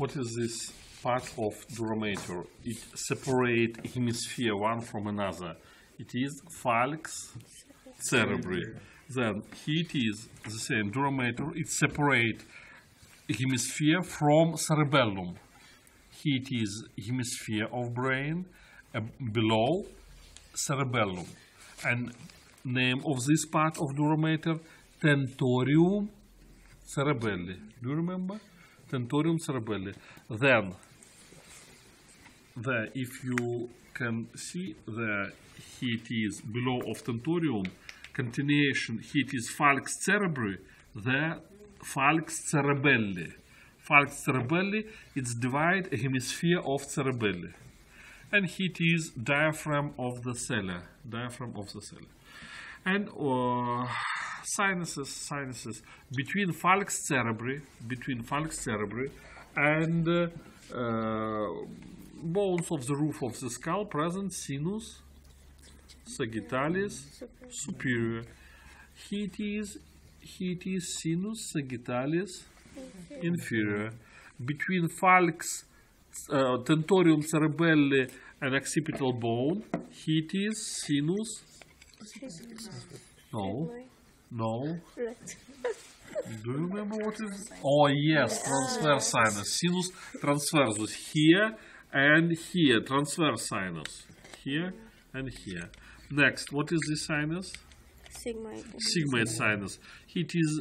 what is this part of Duramater? It separates hemisphere one from another. It is falx cerebri. Then here it is the same Duramater. It separates hemisphere from cerebellum. Here it is hemisphere of brain below cerebellum. And name of this part of Duramater, Tentorium cerebelli. Do you remember? Tentorium cerebelli. Then, there, if you can see, there, here it is below of tentorium, continuation, here it is falx cerebri, there, falx cerebelli. Falx cerebelli, it's divide a hemisphere of cerebelli. And here it is diaphragm of the sella. Diaphragm of the sella. And sinuses between falx cerebri and bones of the roof of the skull present sinus sagittalis superior. Here it is sinus sagittalis inferior. Between falx tentorium cerebelli and occipital bone, here it is sinus. No. Do you remember what it is? Oh, yes, transverse sinus. Sinus transversus here and here. Transverse sinus here and here. Next, what is this sinus? Sigmoid sinus. It is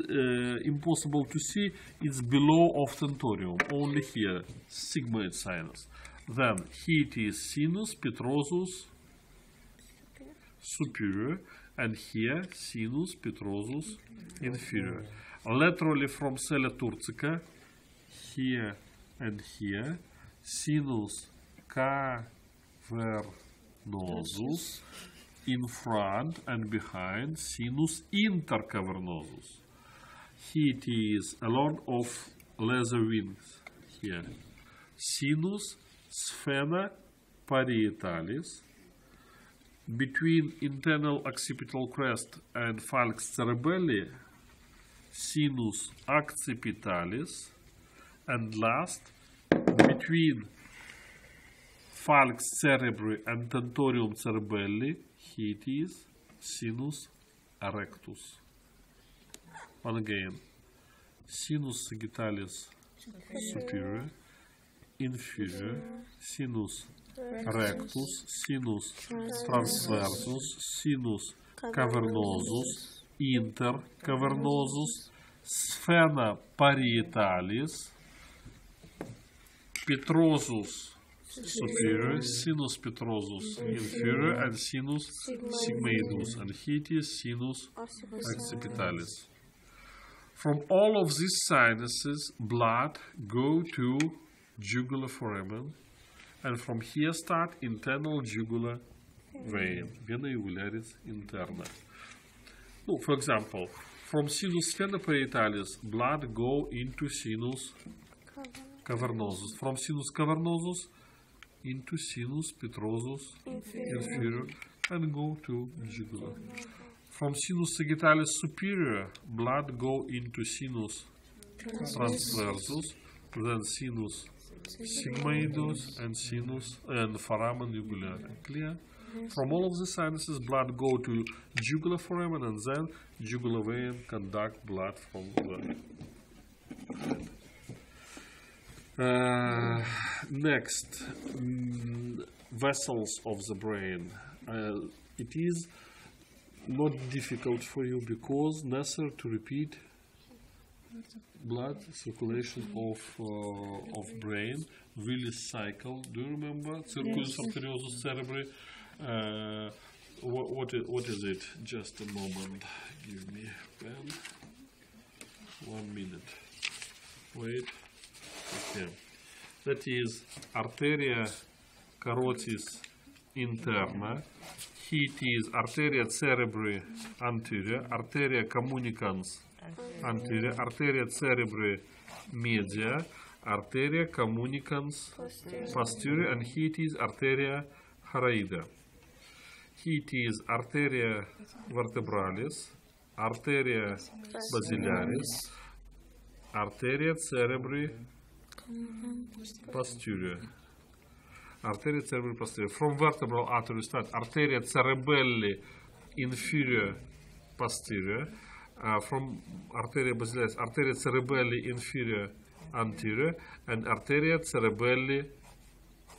impossible to see. It's below of tentorium. Only here. Sigmoid sinus. Then here it is sinus petrosus superior, and here sinus petrosus inferior. Laterally from Sella Turcica, here and here, sinus cavernosus, in front and behind sinus intercavernosus. Here it is along of leather wings, here, sinus sphenoparietalis. Between internal occipital crest and falx cerebelli, sinus occipitalis, and last, between falx cerebri and tentorium cerebelli, here it is sinus rectus. And again, sinus sagittalis superior, inferior, sinus rectus, sinus transversus, sinus cavernosus, intercavernosus, sphenoparietalis, petrosus superior, sinus petrosus inferior, and sinus sigmoidus, and here it is sinus occipitalis. From all of these sinuses, blood go to jugular foramen. And from here start internal jugular vein, Vena jugularis interna. No, for example, from sinus sphenopariettalis, blood go into sinus cavernosus. From sinus cavernosus into sinus petrosus inferior and go to jugular. From sinus sagittalis superior, blood go into sinus transversus, then sinus sigmoidus and sinus and foramen jugular. Clear? From all of the sinuses, blood go to jugular foramen, and then jugular vein conduct blood from the head. Next, vessels of the brain. It is not difficult for you because necessary to repeat blood circulation of brain, Willis cycle. Do you remember? Circulus arteriosus cerebri. What is it? Just a moment. Give me a pen. 1 minute. Wait. Okay. That is arteria carotis interna. Here it is arteria cerebri anterior. Arteria communicans anterior, arteria cerebri media, arteria communicans posterior, and here it is arteria hyoida. Here it is arteria vertebralis, arteria basilaris, arteria cerebri posterior. Arteria cerebri posterior. From vertebral artery start. Arteria cerebelli inferior posterior. From arteria basilaris, arteria cerebelli inferior anterior, and arteria cerebelli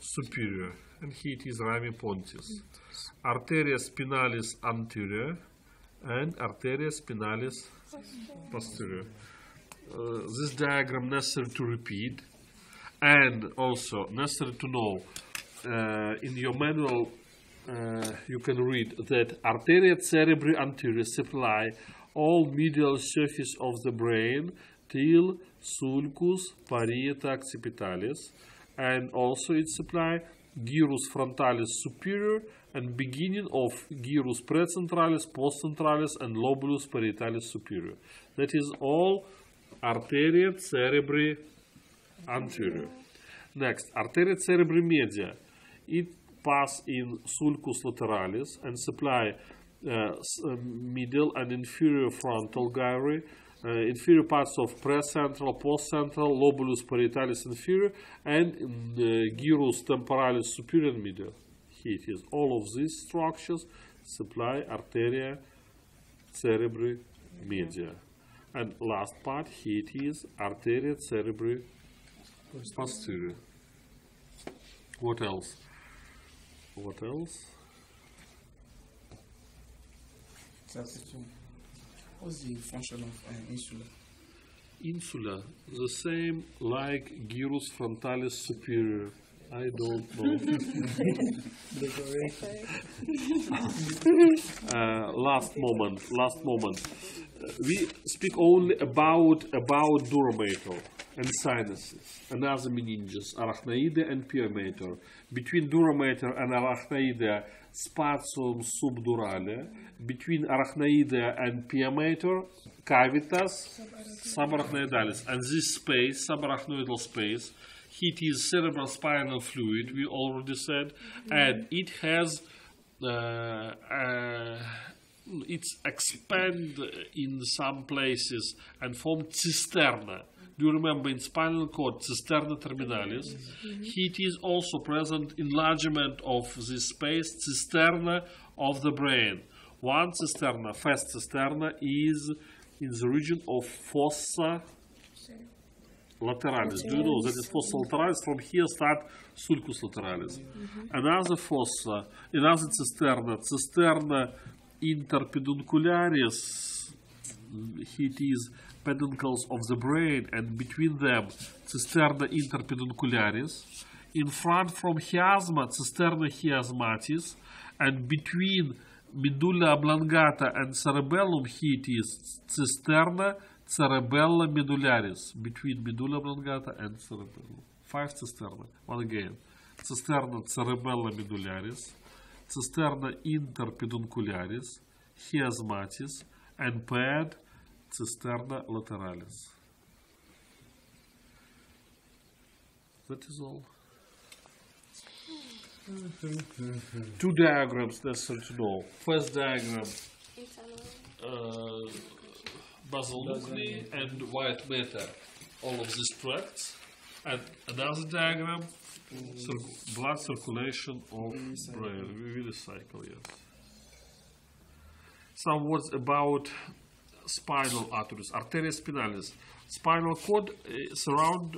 superior. And here it is rami pontis. Arteria spinalis anterior and arteria spinalis posterior. This diagram necessary to repeat, and also necessary to know. In your manual, you can read that arteria cerebri anterior supply all medial surface of the brain till sulcus parietalis occipitalis, and also it supply gyrus frontalis superior and beginning of gyrus precentralis, postcentralis, and lobulus parietalis superior. That is all arteria cerebri anterior. Next, arteria cerebri media. It pass in sulcus lateralis and supply medial and inferior frontal gyri, inferior parts of precentral, postcentral, lobulus parietalis inferior, and gyrus temporalis superior and medial. Here it is. All of these structures supply arteria cerebri media. And last part, here it is arteria cerebri posterior. What else? What else? What's the function of an insula? Insula, the same like gyrus frontalis superior. I don't know. Last moment. We speak only about Duramater and sinuses and other meninges, arachnoid and pia mater. Between Duramater and arachnoid, spatium subdurale. Between arachnoidea and pia mater, cavitas subarachnoidalis. And this space, subarachnoidal space, it is cerebrospinal fluid, we already said, and it has, it's expand in some places and form cisterna. Do you remember in spinal cord, cisterna terminalis? It is also present enlargement of this space, cisterna of the brain. One cisterna, first cisterna, is in the region of fossa lateralis. Do you know that is fossa lateralis? From here start sulcus lateralis. Another fossa, another cisterna, cisterna interpeduncularis. It is peduncles of the brain, and between them cisterna interpeduncularis. In front from chiasma, cisterna chiasmatis, and between medulla oblongata and cerebellum, here it is cisterna cerebella medullaris, between medulla oblongata and cerebellum. Five cisterna. One again. Cisterna cerebella medullaris, cisterna interpeduncularis, chiasmatis, and paired cisterna lateralis. That is all. Two diagrams necessary to know. First diagram, basal nuclei and white matter, all of these tracts, and another diagram, blood circulation of brain, viricycle, yes. Some words about spinal arteries, arteria spinalis. Spinal cord surround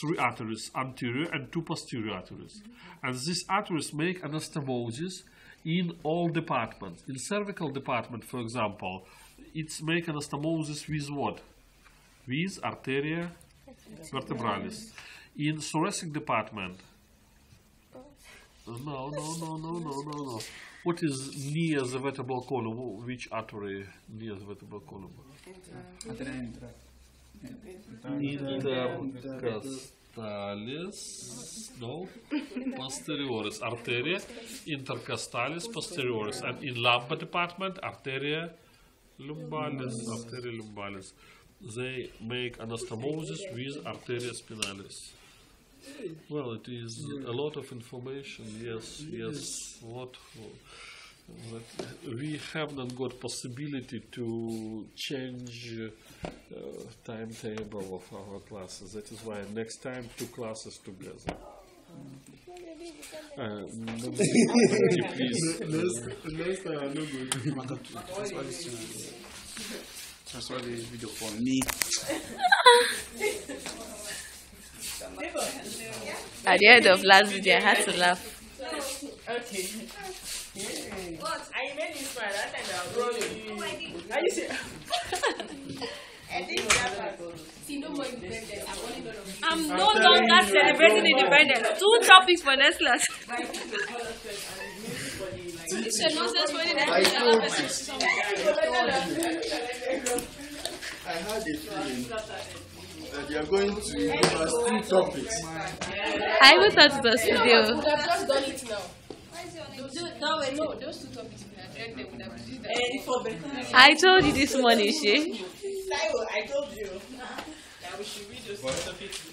three arteries, anterior and two posterior arteries. And these arteries make anastomosis in all departments. In cervical department, for example, it's make anastomosis with what? With arteria vertebralis. In thoracic department, no. What is near the vertebral column? Which artery near the vertebral column? Intercostalis, no, posterioris, arteria intercostalis posterioris, and in lumbar department, arteria lumbalis, arteria lumbalis. They make anastomosis with arteria spinalis. Well, it is a lot of information, yes, what, but we have not got possibility to change timetable of our classes. That is why next time 2 classes together. At the end of last video, I had to laugh. Okay. I made you smile. That time I was rolling. I think I'm no longer celebrating independence. 2 topics for next class. It's a nonsense for the next class. I had a feeling that you are going to give us 2 topics. I even thought it was video. We have just done it now. No, those 2 topics we have read, they would have done it. I told you this morning, Shay. I told you that we should read those topics.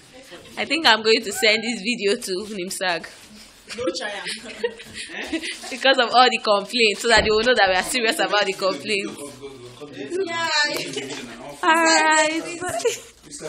I think I'm going to send this video to Nimsag. No triumph. Because of all the complaints, so that they will know that we are serious about the complaints. Yeah. All right.